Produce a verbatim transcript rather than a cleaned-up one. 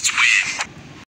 must win.